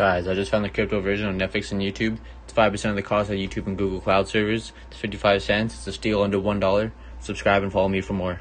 Guys, I just found the crypto version on Netflix and YouTube. It's 5% of the cost of YouTube and Google Cloud servers. It's 55 cents. It's a steal under $1. Subscribe and follow me for more.